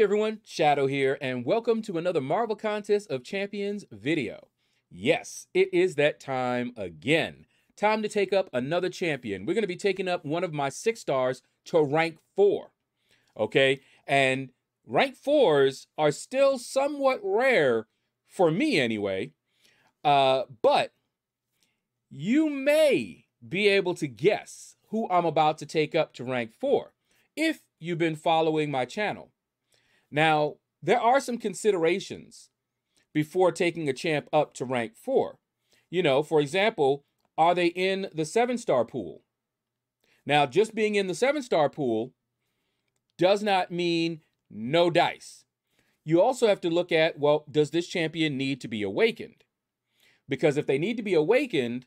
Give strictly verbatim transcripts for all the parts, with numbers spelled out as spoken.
Hey everyone, Shadow here, and welcome to another Marvel Contest of Champions video. Yes, it is that time again. Time to take up another champion. We're going to be taking up one of my six stars to rank four. Okay, and rank fours are still somewhat rare, for me anyway, uh, but you may be able to guess who I'm about to take up to rank four if you've been following my channel. Now, there are some considerations before taking a champ up to rank four. You know, for example, are they in the seven-star pool? Now, just being in the seven-star pool does not mean no dice. You also have to look at, well, does this champion need to be awakened? Because if they need to be awakened,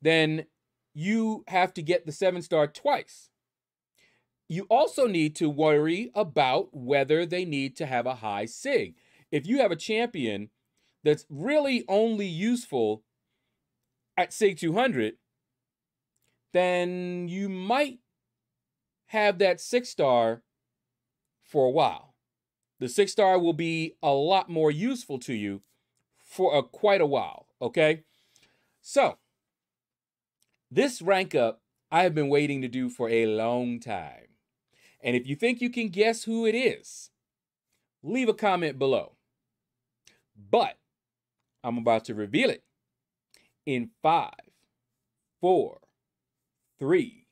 then you have to get the seven-star twice. You also need to worry about whether they need to have a high sig. If you have a champion that's really only useful at sig two hundred, then you might have that six star for a while. The six star will be a lot more useful to you for a, quite a while, okay? So this rank up I have been waiting to do for a long time. And if you think you can guess who it is, leave a comment below. But I'm about to reveal it in five, four, three,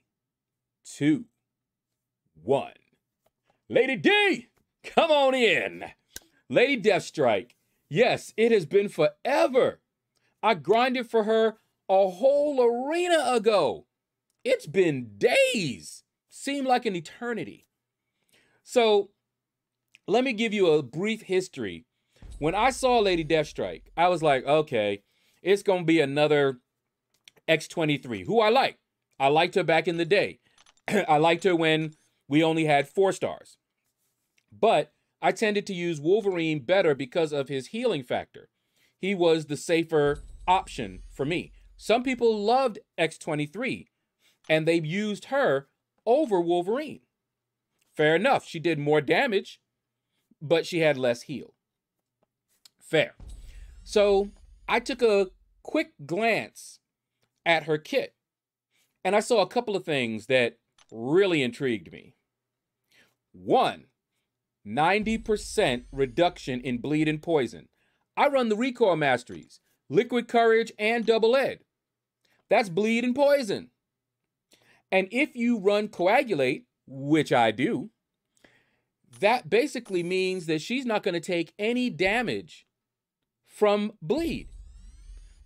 two, one. Lady D, come on in. Lady Deathstrike. Yes, it has been forever. I grinded for her a whole arena ago. It's been days. Seemed like an eternity. So let me give you a brief history. When I saw Lady Deathstrike, I was like, okay, it's going to be another X twenty-three, who I like. I liked her back in the day. I liked her when we only had four stars. But I tended to use Wolverine better because of his healing factor. He was the safer option for me. Some people loved X twenty-three, and they used her over Wolverine. Fair enough. She did more damage, but she had less heal. Fair. So I took a quick glance at her kit, and I saw a couple of things that really intrigued me. One, ninety percent reduction in bleed and poison. I run the recoil masteries, liquid courage, and double ed. That's bleed and poison. And if you run coagulate, which I do, that basically means that she's not going to take any damage from bleed.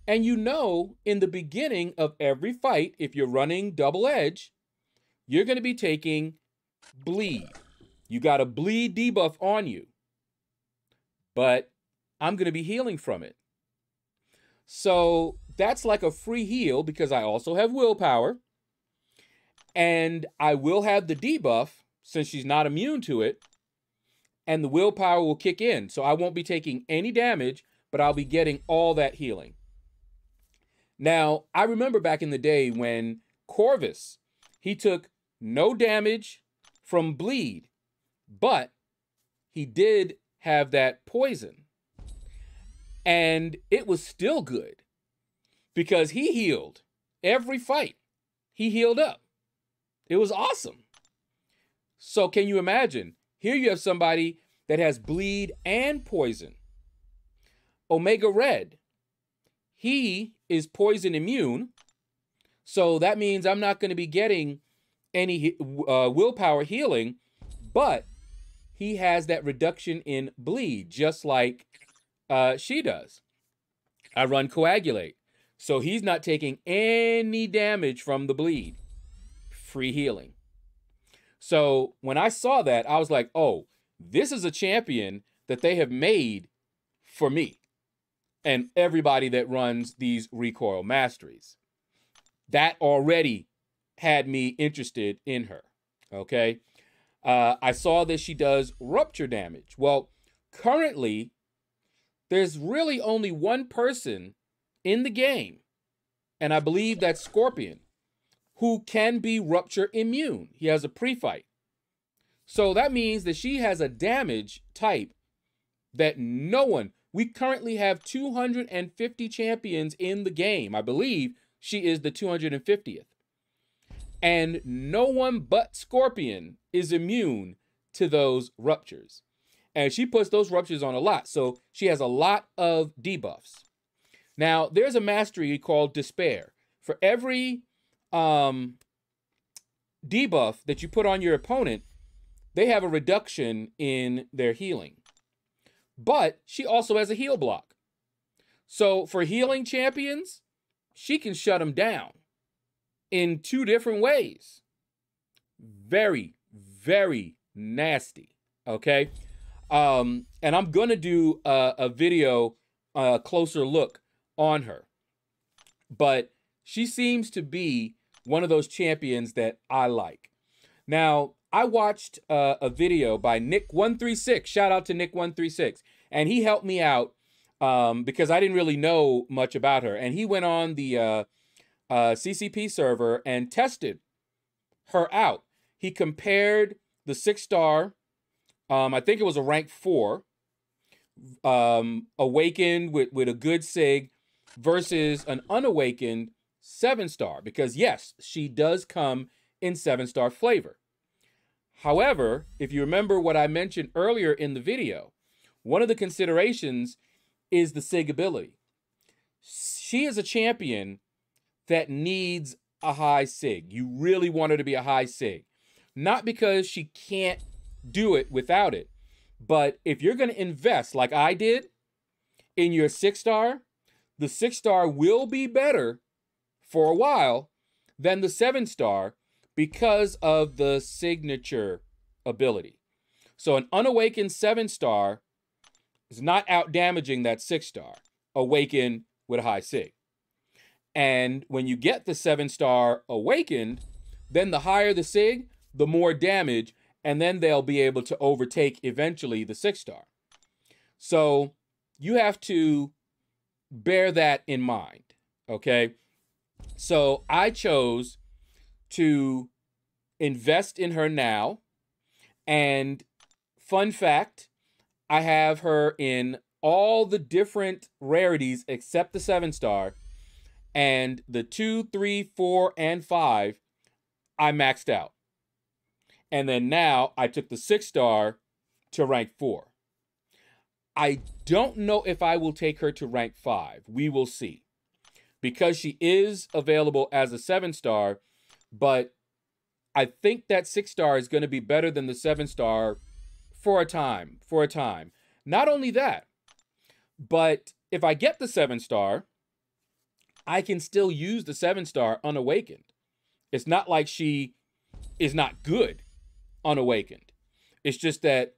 And you know, in the beginning of every fight, if you're running double edge, you're going to be taking bleed. You got a bleed debuff on you, but I'm going to be healing from it. So that's like a free heal because I also have willpower. And I will have the debuff since she's not immune to it, and the willpower will kick in. So I won't be taking any damage, but I'll be getting all that healing. Now, I remember back in the day when Corvus, he took no damage from bleed, but he did have that poison. And it was still good because he healed every fight. He healed up. It was awesome. So can you imagine? Here you have somebody that has bleed and poison. Omega Red. He is poison immune. So that means I'm not going to be getting any uh, willpower healing, but he has that reduction in bleed, just like uh, she does. I run coagulate. So he's not taking any damage from the bleed. Free healing. So when I saw that, I was like, oh, this is a champion that they have made for me and everybody that runs these recoil masteries. That already had me interested in her. Okay. Uh, I saw that she does rupture damage. Well, currently there's really only one person in the game, and I believe that's Scorpion, who can be rupture immune. He has a pre-fight. So that means that she has a damage type that no one, we currently have two hundred fifty champions in the game. I believe she is the two hundred fiftieth. And no one but Scorpion is immune to those ruptures. And she puts those ruptures on a lot. So she has a lot of debuffs. Now, there's a mastery called Despair. For every um, debuff that you put on your opponent, they have a reduction in their healing. But she also has a heal block. So for healing champions, she can shut them down in two different ways. Very, very nasty, okay? Um, and I'm gonna do a, a video, a closer look on her. But she seems to be one of those champions that I like. Now, I watched uh, a video by Nick one three six. Shout out to Nick one three six. And he helped me out um, because I didn't really know much about her. And he went on the uh, uh, C C P server and tested her out. He compared the six-star... Um, I think it was a rank four, um, awakened with, with a good sig versus an unawakened seven star, because yes, she does come in seven star flavor. However, if you remember what I mentioned earlier in the video, one of the considerations is the sig ability. She is a champion that needs a high sig. You really want her to be a high sig, not because she can't do it without it. But if you're going to invest, like I did, in your six-star, the six-star will be better for a while than the seven-star because of the signature ability. So an unawakened seven-star is not out-damaging that six-star, awakened with a high sig. And when you get the seven-star awakened, then the higher the sig, the more damage, and then they'll be able to overtake eventually the six-star. So you have to bear that in mind, okay? So I chose to invest in her now. And fun fact, I have her in all the different rarities except the seven-star. And the two, three, four, and five, I maxed out. And then now I took the six star to rank four. I don't know if I will take her to rank five. We will see. Because she is available as a seven star, but I think that six star is going to be better than the seven star for a time, for a time. Not only that, but if I get the seven star, I can still use the seven star unawakened. It's not like she is not good unawakened. It's just that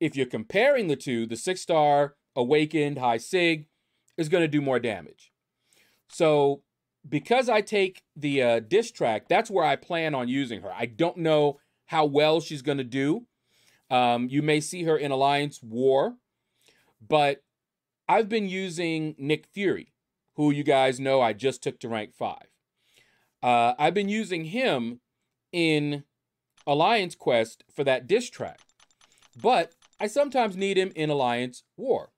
if you're comparing the two, the six star awakened high sig is going to do more damage. So because I take the uh, diss track, that's where I plan on using her. I don't know how well she's going to do. Um, you may see her in Alliance War, but I've been using Nick Fury, who you guys know I just took to rank five. Uh, I've been using him in Alliance Quest for that diss track, but I sometimes need him in Alliance War.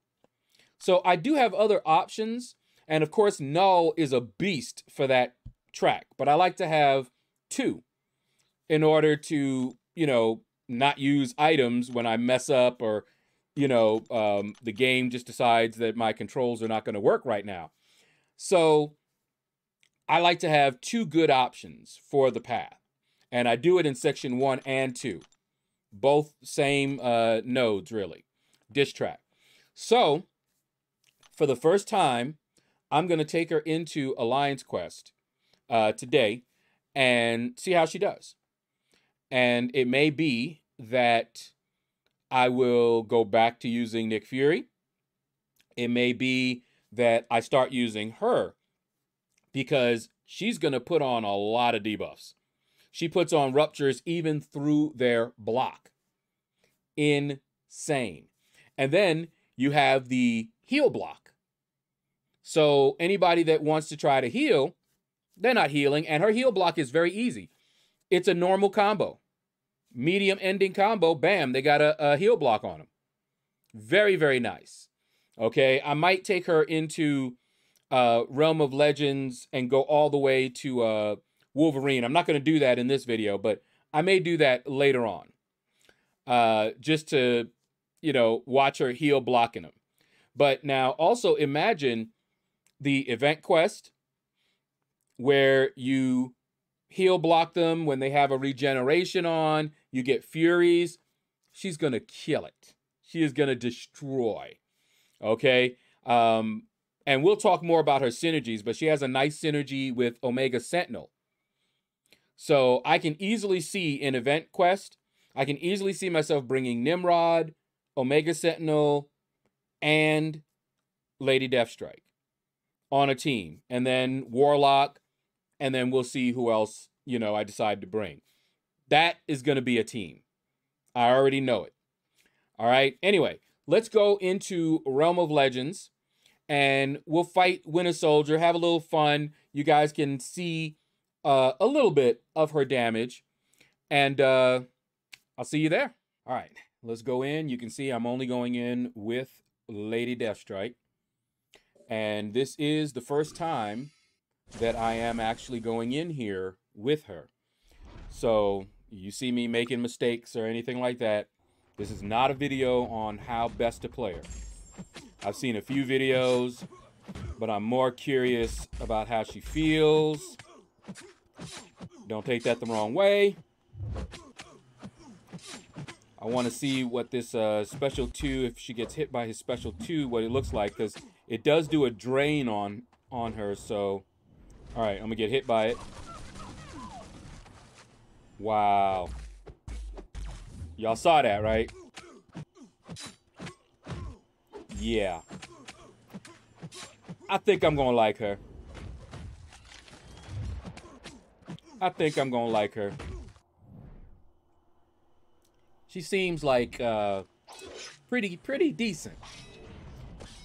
So I do have other options, and of course Null is a beast for that track, but I like to have two in order to, you know, not use items when I mess up or, you know, um, the game just decides that my controls are not going to work right now. So I like to have two good options for the path. And I do it in section one and two. Both same uh, nodes, really. Diss track. So, for the first time, I'm going to take her into Alliance Quest uh, today and see how she does. And it may be that I will go back to using Nick Fury. It may be that I start using her because she's going to put on a lot of debuffs. She puts on ruptures even through their block. Insane. And then you have the heal block. So anybody that wants to try to heal, they're not healing. And her heal block is very easy. It's a normal combo. medium ending combo, bam, they got a, a heel block on him. Very, very nice. Okay, I might take her into uh, Realm of Legends and go all the way to uh, Wolverine. I'm not going to do that in this video, but I may do that later on. Uh, just to, you know, watch her heel blocking him. But now also imagine the event quest where you heel block them when they have a regeneration on. You get Furies. She's going to kill it. She is going to destroy. Okay? Um, and we'll talk more about her synergies, but she has a nice synergy with Omega Sentinel. So I can easily see in event quest, I can easily see myself bringing Nimrod, Omega Sentinel, and Lady Deathstrike on a team. And then Warlock, and then we'll see who else, you know, I decide to bring. That is going to be a team. I already know it. All right? Anyway, let's go into Realm of Legends, and we'll fight Winter Soldier, have a little fun. You guys can see uh, a little bit of her damage, and uh, I'll see you there. All right. Let's go in. You can see I'm only going in with Lady Deathstrike. And this is the first time that I am actually going in here with her. So you see me making mistakes or anything like that. This is not a video on how best to play her. I've seen a few videos, but I'm more curious about how she feels. Don't take that the wrong way. I want to see what this uh, special two, if she gets hit by his special two, what it looks like, because it does do a drain on on her. So, all right, I'm gonna get hit by it. Wow, y'all saw that, right? Yeah, I think I'm gonna like her. I think I'm gonna like her. She seems like uh, pretty, pretty decent.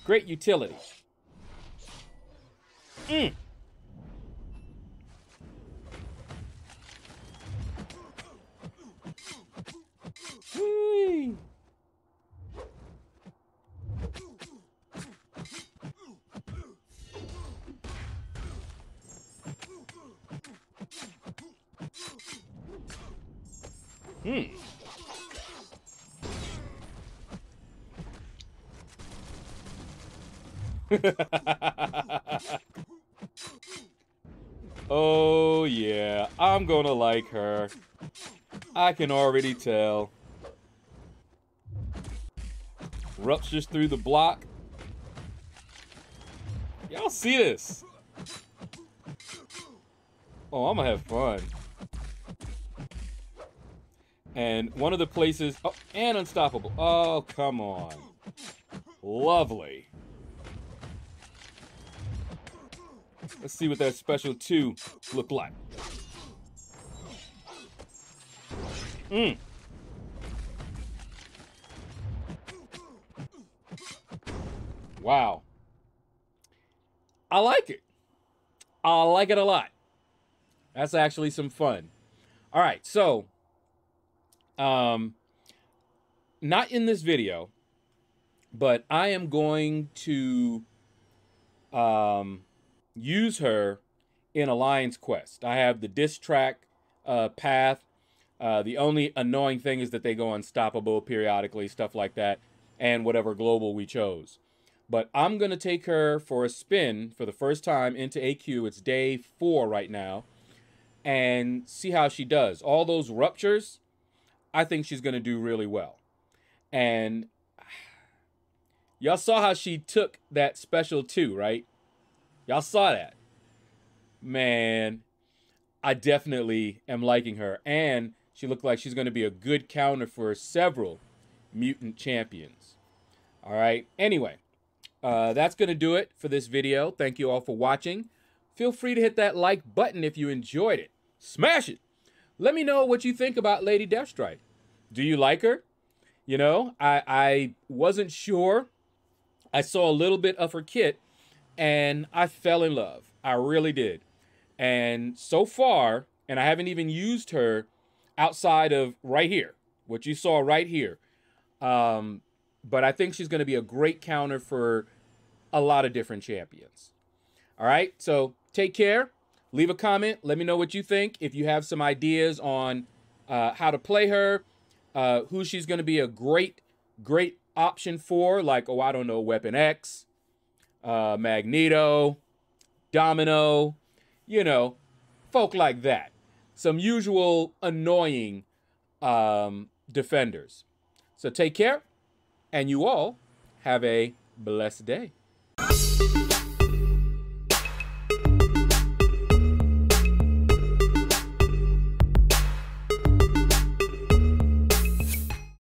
Great utility. Mm. Whee. Hmm. Oh yeah, I'm gonna like her. I can already tell. Ruptures through the block. Y'all see this? Oh, I'm gonna have fun. And one of the places, oh, and unstoppable. Oh, come on. Lovely. Let's see what that special two look like. Mm. Wow. I like it. I like it a lot. That's actually some fun. All right, so um, not in this video, but I am going to um. use her in Alliance Quest. I have the diss track uh, path. Uh, the only annoying thing is that they go unstoppable periodically, stuff like that, and whatever global we chose. But I'm going to take her for a spin for the first time into A Q. It's day four right now, and see how she does. All those ruptures, I think she's going to do really well. And y'all saw how she took that special two, right? Y'all saw that. Man, I definitely am liking her. And she looked like she's going to be a good counter for several mutant champions. All right. Anyway, uh, that's going to do it for this video. Thank you all for watching. Feel free to hit that like button if you enjoyed it. Smash it. Let me know what you think about Lady Deathstrike. Do you like her? You know, I, I wasn't sure. I saw a little bit of her kit, and I fell in love. I really did. And so far, and I haven't even used her outside of right here, what you saw right here. Um, but I think she's going to be a great counter for a lot of different champions. All right, so take care. Leave a comment. Let me know what you think. If you have some ideas on uh, how to play her, uh, who she's going to be a great, great option for, like, oh, I don't know, Weapon X, uh, Magneto, Domino, you know, folk like that. Some usual annoying um, defenders. So take care, and you all have a blessed day.